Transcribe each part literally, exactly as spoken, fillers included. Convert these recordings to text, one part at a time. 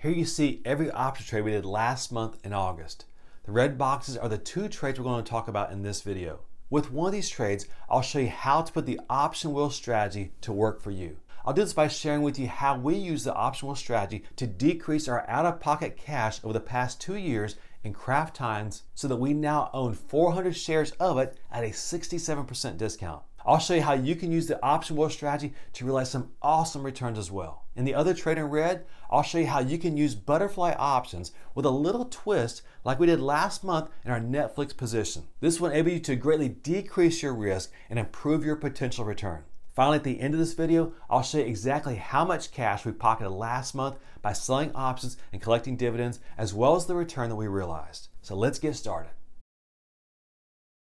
Here you see every option trade we did last month in August. The red boxes are the two trades we're going to talk about in this video. With one of these trades, I'll show you how to put the option wheel strategy to work for you. I'll do this by sharing with you how we use the option wheel strategy to decrease our out-of-pocket cash over the past two years in Kraft Heinz so that we now own four hundred shares of it at a sixty-seven percent discount. I'll show you how you can use the option wheel strategy to realize some awesome returns as well. In the other trade in red, I'll show you how you can use butterfly options with a little twist like we did last month in our Netflix position. This will enable you to greatly decrease your risk and improve your potential return. Finally, at the end of this video, I'll show you exactly how much cash we pocketed last month by selling options and collecting dividends, as well as the return that we realized. So let's get started.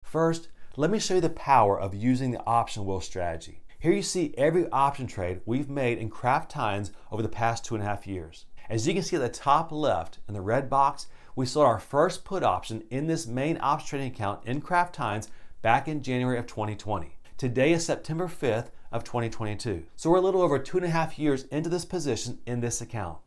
First, let me show you the power of using the option wheel strategy. Here you see every option trade we've made in Kraft Heinz over the past two and a half years. As you can see at the top left in the red box, we sold our first put option in this main option trading account in Kraft Heinz back in January of twenty twenty. Today is September fifth of twenty twenty-two. So we're a little over two and a half years into this position in this account.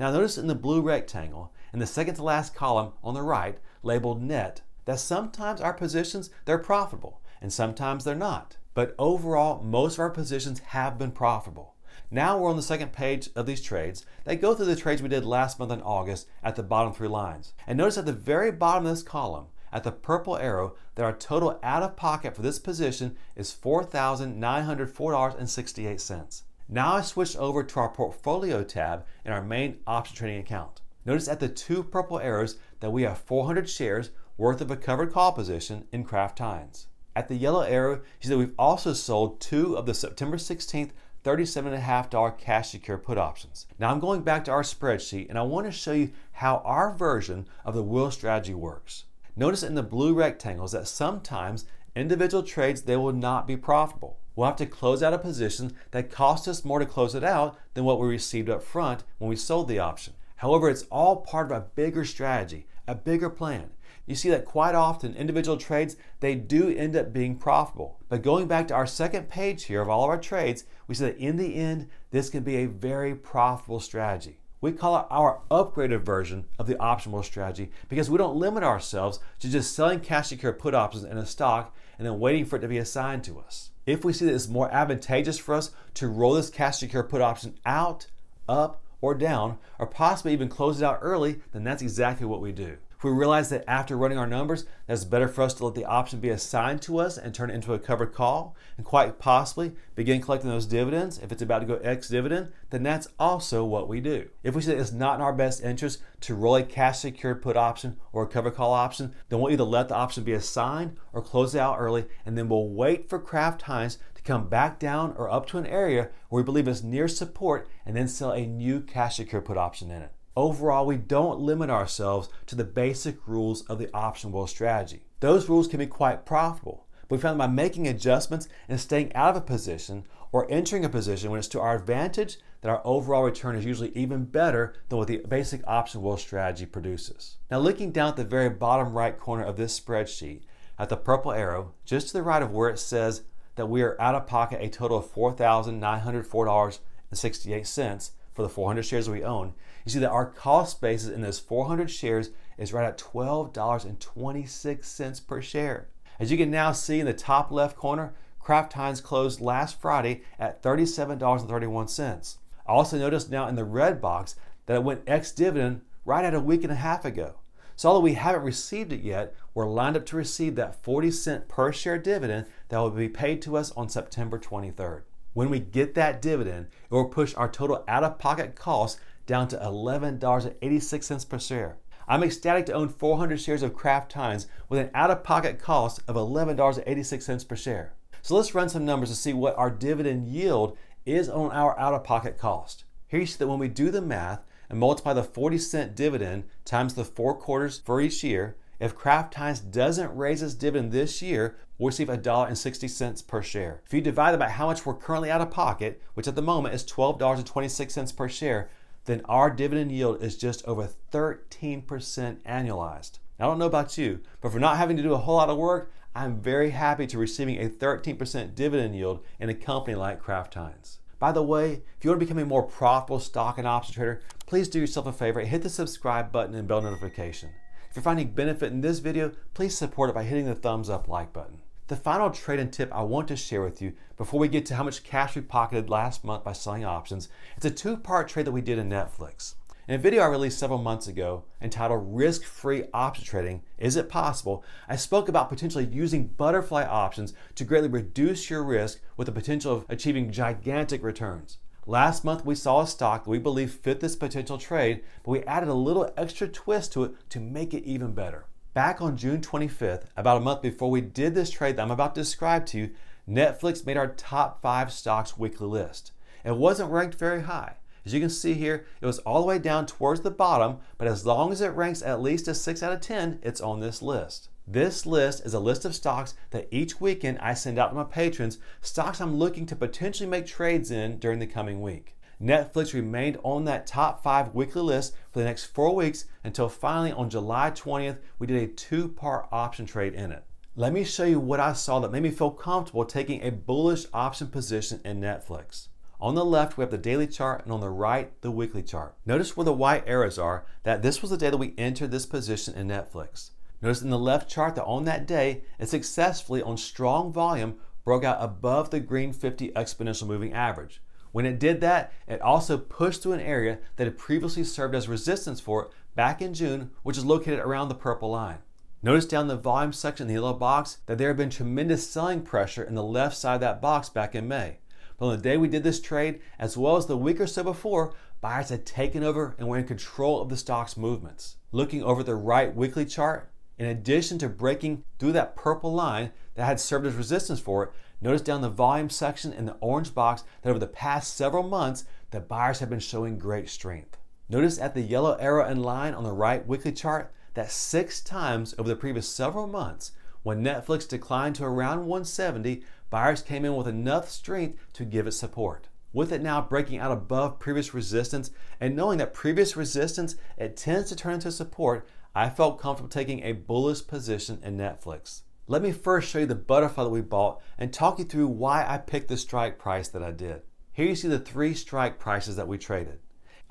Now notice in the blue rectangle, in the second to last column on the right, labeled net, that sometimes our positions, they're profitable and sometimes they're not. But overall, most of our positions have been profitable. Now we're on the second page of these trades. They go through the trades we did last month in August at the bottom three lines. And notice at the very bottom of this column, at the purple arrow, that our total out-of-pocket for this position is four thousand nine hundred four dollars and sixty-eight cents. Now I switch over to our portfolio tab in our main option trading account. Notice at the two purple arrows that we have four hundred shares worth of a covered call position in Kraft Heinz. At the yellow arrow, you see that we've also sold two of the September sixteenth thirty-seven point five dollar cash secure put options. Now I'm going back to our spreadsheet and I want to show you how our version of the wheel strategy works. Notice in the blue rectangles that sometimes individual trades, they will not be profitable. We'll have to close out a position that cost us more to close it out than what we received up front when we sold the option. However, it's all part of a bigger strategy, a bigger plan. You see that quite often individual trades, they do end up being profitable. But going back to our second page here of all of our trades, we see that in the end, this can be a very profitable strategy. We call it our upgraded version of the option wheel strategy because we don't limit ourselves to just selling cash secure put options in a stock and then waiting for it to be assigned to us. If we see that it's more advantageous for us to roll this cash secure put option out, up, or down, or possibly even close it out early, then that's exactly what we do. If we realize that after running our numbers, that it's better for us to let the option be assigned to us and turn it into a covered call, and quite possibly begin collecting those dividends, if it's about to go ex-dividend, then that's also what we do. If we say it's not in our best interest to roll a cash secured put option or a covered call option, then we'll either let the option be assigned or close it out early, and then we'll wait for Kraft Heinz to come back down or up to an area where we believe is near support and then sell a new cash secured put option in it. Overall, we don't limit ourselves to the basic rules of the option wheel strategy. Those rules can be quite profitable, but we found by making adjustments and staying out of a position or entering a position when it's to our advantage that our overall return is usually even better than what the basic option wheel strategy produces. Now looking down at the very bottom right corner of this spreadsheet, at the purple arrow, just to the right of where it says that we are out of pocket a total of four thousand nine hundred four dollars and sixty-eight cents for the four hundred shares we own, you see that our cost basis in those four hundred shares is right at twelve dollars and twenty-six cents per share. As you can now see in the top left corner, Kraft Heinz closed last Friday at thirty-seven dollars and thirty-one cents. I also noticed now in the red box that it went ex-dividend right at a week and a half ago. So although we haven't received it yet, we're lined up to receive that forty cent per share dividend that will be paid to us on September twenty-third. When we get that dividend, it will push our total out-of-pocket cost down to eleven dollars and eighty-six cents per share. I'm ecstatic to own four hundred shares of Kraft Heinz with an out-of-pocket cost of eleven dollars and eighty-six cents per share. So let's run some numbers to see what our dividend yield is on our out-of-pocket cost. Here you see that when we do the math and multiply the forty cent dividend times the four quarters for each year, if Kraft Heinz doesn't raise its dividend this year, we'll receive one dollar and sixty cents per share. If you divide that by how much we're currently out of pocket, which at the moment is twelve dollars and twenty-six cents per share, then our dividend yield is just over thirteen percent annualized. Now, I don't know about you, but for not having to do a whole lot of work, I'm very happy to receiving a thirteen percent dividend yield in a company like Kraft Heinz. By the way, if you want to become a more profitable stock and option trader, please do yourself a favor and hit the subscribe button and bell notification. If you're finding benefit in this video, please support it by hitting the thumbs up like button. The final trade and tip I want to share with you before we get to how much cash we pocketed last month by selling options, it's a two-part trade that we did in Netflix. In a video I released several months ago entitled Risk-Free Option Trading, Is It Possible?, I spoke about potentially using butterfly options to greatly reduce your risk with the potential of achieving gigantic returns. Last month we saw a stock that we believe fit this potential trade, but we added a little extra twist to it to make it even better. Back on June twenty-fifth, about a month before we did this trade that I'm about to describe to you, Netflix made our top five stocks weekly list. It wasn't ranked very high. As you can see here, it was all the way down towards the bottom, but as long as it ranks at least a six out of ten, it's on this list. This list is a list of stocks that each weekend I send out to my patrons, stocks I'm looking to potentially make trades in during the coming week. Netflix remained on that top five weekly list for the next four weeks until finally on July twentieth, we did a two-part option trade in it. Let me show you what I saw that made me feel comfortable taking a bullish option position in Netflix. On the left, we have the daily chart, and on the right, the weekly chart. Notice where the white arrows are, that this was the day that we entered this position in Netflix. Notice in the left chart that on that day, it successfully, on strong volume, broke out above the green fifty exponential moving average. When it did that, it also pushed through an area that had previously served as resistance for it back in June, which is located around the purple line. Notice down the volume section in the yellow box that there had been tremendous selling pressure in the left side of that box back in May. But on the day we did this trade, as well as the week or so before, buyers had taken over and were in control of the stock's movements. Looking over the right weekly chart, in addition to breaking through that purple line that had served as resistance for it, notice down the volume section in the orange box that over the past several months, the buyers have been showing great strength. Notice at the yellow arrow and line on the right weekly chart that six times over the previous several months, when Netflix declined to around one seventy, buyers came in with enough strength to give it support. With it now breaking out above previous resistance and knowing that previous resistance, it tends to turn into support, I felt comfortable taking a bullish position in Netflix. Let me first show you the butterfly that we bought and talk you through why I picked the strike price that I did. Here you see the three strike prices that we traded.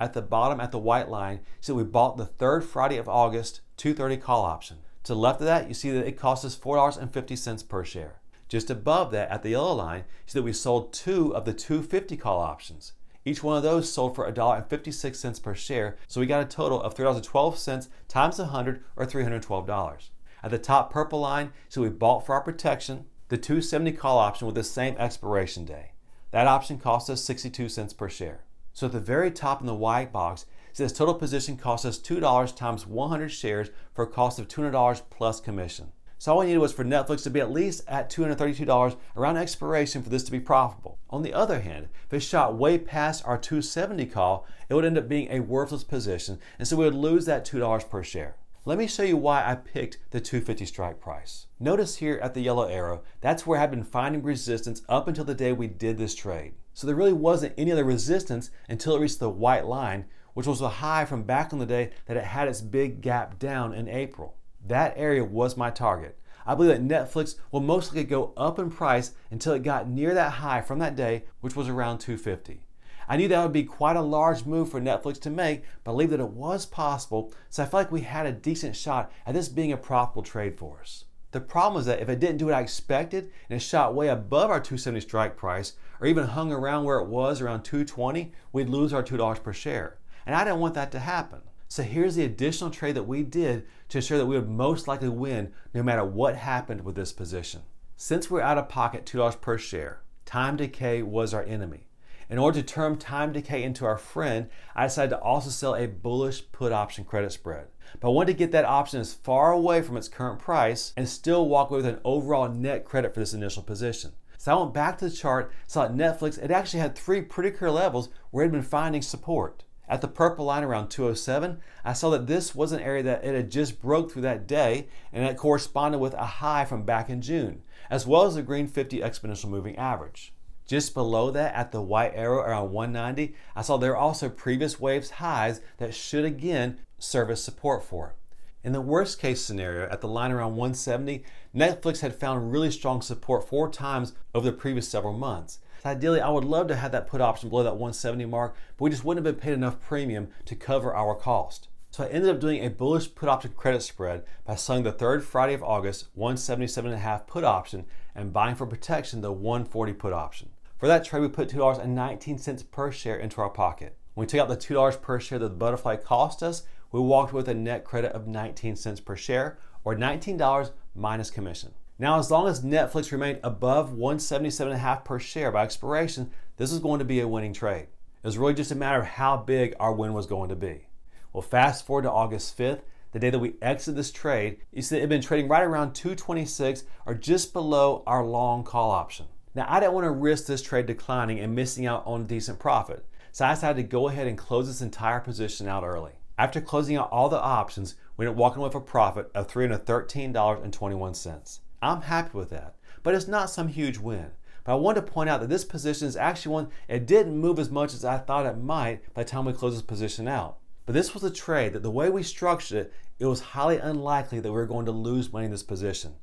At the bottom at the white line, you see we bought the third Friday of August, two thirty call option. To the left of that, you see that it cost us four dollars and fifty cents per share. Just above that, at the yellow line, you see that we sold two of the two fifty call options. Each one of those sold for one dollar and fifty-six cents per share, so we got a total of three dollars and twelve cents times one hundred, or three hundred twelve dollars. At the top purple line, so we bought for our protection the two seventy call option with the same expiration day. That option cost us sixty-two cents per share. So at the very top in the white box, this total position cost us two dollars times one hundred shares for a cost of two hundred dollars plus commission. So all we needed was for Netflix to be at least at two hundred thirty-two dollars around expiration for this to be profitable. On the other hand, if it shot way past our two seventy call, it would end up being a worthless position, and so we would lose that two dollars per share. Let me show you why I picked the two fifty strike price. Notice here at the yellow arrow, that's where I had been finding resistance up until the day we did this trade. So there really wasn't any other resistance until it reached the white line, which was a high from back on the day that it had its big gap down in April. That area was my target. I believe that Netflix will most likely go up in price until it got near that high from that day, which was around two fifty. I knew that would be quite a large move for Netflix to make, but I believe that it was possible, so I felt like we had a decent shot at this being a profitable trade for us. The problem is that if it didn't do what I expected and it shot way above our two seventy strike price, or even hung around where it was around two twenty, we'd lose our two dollars per share. And I didn't want that to happen. So here's the additional trade that we did to ensure that we would most likely win no matter what happened with this position. Since we're out of pocket two dollars per share, time decay was our enemy. In order to turn time decay into our friend, I decided to also sell a bullish put option credit spread. But I wanted to get that option as far away from its current price and still walk away with an overall net credit for this initial position. So I went back to the chart, saw at Netflix, it actually had three pretty clear levels where it had been finding support. At the purple line around two oh seven, I saw that this was an area that it had just broke through that day, and it corresponded with a high from back in June, as well as the green fifty exponential moving average. Just below that, at the white arrow around one ninety, I saw there were also previous waves highs that should again serve as support for it. In the worst case scenario, at the line around one seventy, Netflix had found really strong support four times over the previous several months. Ideally, I would love to have that put option below that one seventy mark, but we just wouldn't have been paid enough premium to cover our cost. So I ended up doing a bullish put option credit spread by selling the third Friday of August one seventy-seven point five put option and buying for protection the one forty put option. For that trade, we put two dollars and nineteen cents per share into our pocket. When we took out the two dollars per share that the butterfly cost us, we walked with a net credit of nineteen cents per share, or nineteen dollars minus commission. Now, as long as Netflix remained above one seventy-seven point five per share by expiration, this was going to be a winning trade. It was really just a matter of how big our win was going to be. Well, fast forward to August fifth, the day that we exited this trade, you see it had been trading right around two twenty-six, or just below our long call option. Now, I didn't want to risk this trade declining and missing out on a decent profit, so I decided to go ahead and close this entire position out early. After closing out all the options, we ended up walking away with a profit of three hundred thirteen dollars and twenty-one cents. I'm happy with that, but it's not some huge win. But I wanted to point out that this position is actually one, it didn't move as much as I thought it might by the time we closed this position out. But this was a trade that the way we structured it, it was highly unlikely that we were going to lose money in this position.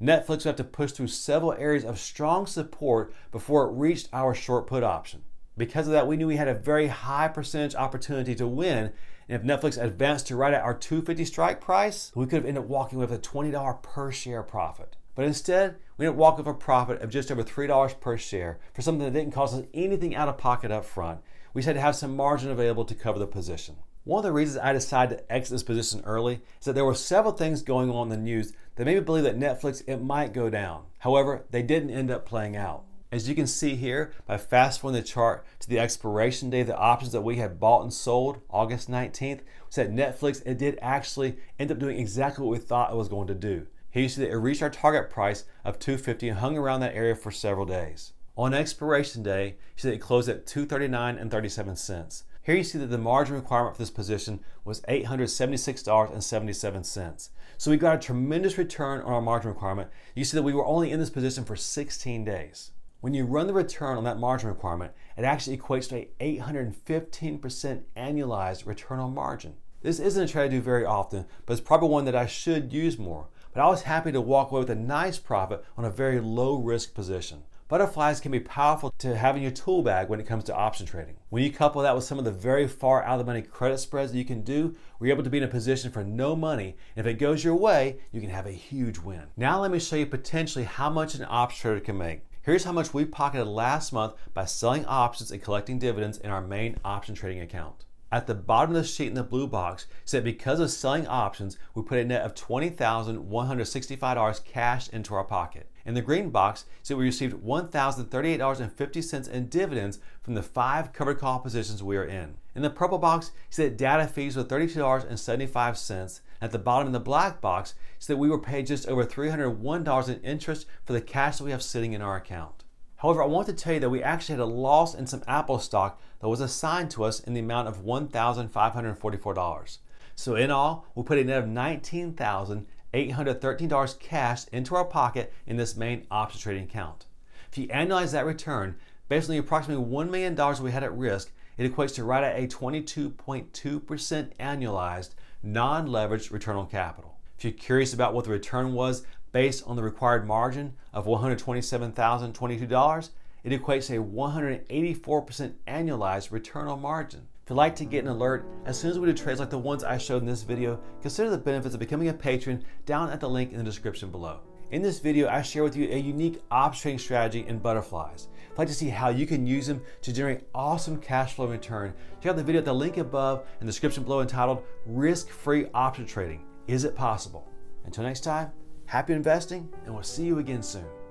Netflix would have to push through several areas of strong support before it reached our short put option. Because of that, we knew we had a very high percentage opportunity to win, and if Netflix advanced to right at our two fifty strike price, we could have ended up walking with a twenty dollars per share profit. But instead, we ended up walking with a profit of just over three dollars per share for something that didn't cost us anything out of pocket up front. We just had to have some margin available to cover the position. One of the reasons I decided to exit this position early is that there were several things going on in the news that made me believe that Netflix, it might go down. However, they didn't end up playing out. As you can see here, by fast forwarding the chart to the expiration day of the options that we had bought and sold, August nineteenth, we said Netflix, it did actually end up doing exactly what we thought it was going to do. Here you see that it reached our target price of two fifty and hung around that area for several days. On expiration day, you see that it closed at two thirty-nine and thirty-seven cents. Here you see that the margin requirement for this position was eight hundred seventy-six dollars and seventy-seven cents. So we got a tremendous return on our margin requirement. You see that we were only in this position for sixteen days. When you run the return on that margin requirement, it actually equates to an eight hundred fifteen percent annualized return on margin. This isn't a trade I do very often, but it's probably one that I should use more. But I was happy to walk away with a nice profit on a very low risk position. Butterflies can be powerful to have in your tool bag when it comes to option trading. When you couple that with some of the very far out of the money credit spreads that you can do, where you're able to be in a position for no money, and if it goes your way, you can have a huge win. Now let me show you potentially how much an option trader can make. Here's how much we pocketed last month by selling options and collecting dividends in our main option trading account. At the bottom of the sheet in the blue box, it said because of selling options, we put a net of twenty thousand one hundred sixty-five dollars cash into our pocket. In the green box, it said we received one thousand thirty-eight dollars and fifty cents in dividends from the five covered call positions we are in. In the purple box, it said data fees were thirty-two dollars and seventy-five cents. At the bottom in the black box, it said we were paid just over three hundred one dollars in interest for the cash that we have sitting in our account. However, I want to tell you that we actually had a loss in some Apple stock that was assigned to us in the amount of one thousand five hundred forty-four dollars. So in all, we put a net of nineteen thousand eight hundred thirteen dollars cash into our pocket in this main option trading account. If you annualize that return, based on the approximately one million dollars we had at risk, it equates to right at a twenty-two point two percent annualized non-leveraged return on capital. If you're curious about what the return was, based on the required margin of one hundred twenty-seven thousand twenty-two dollars, it equates to a one hundred eighty-four percent annualized return on margin. If you'd like to get an alert as soon as we do trades like the ones I showed in this video, consider the benefits of becoming a patron down at the link in the description below. In this video, I share with you a unique option trading strategy in butterflies. If you'd like to see how you can use them to generate awesome cash flow return, check out the video at the link above and the description below entitled Risk-Free Option Trading. Is it possible? Until next time, happy investing, and we'll see you again soon.